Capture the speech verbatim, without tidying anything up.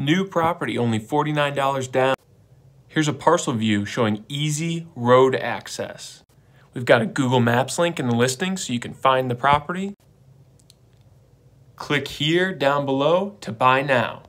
New property, only forty-nine dollars down. Here's a parcel view showing easy road access. We've got a Google Maps link in the listing so you can find the property. Click here down below to buy now.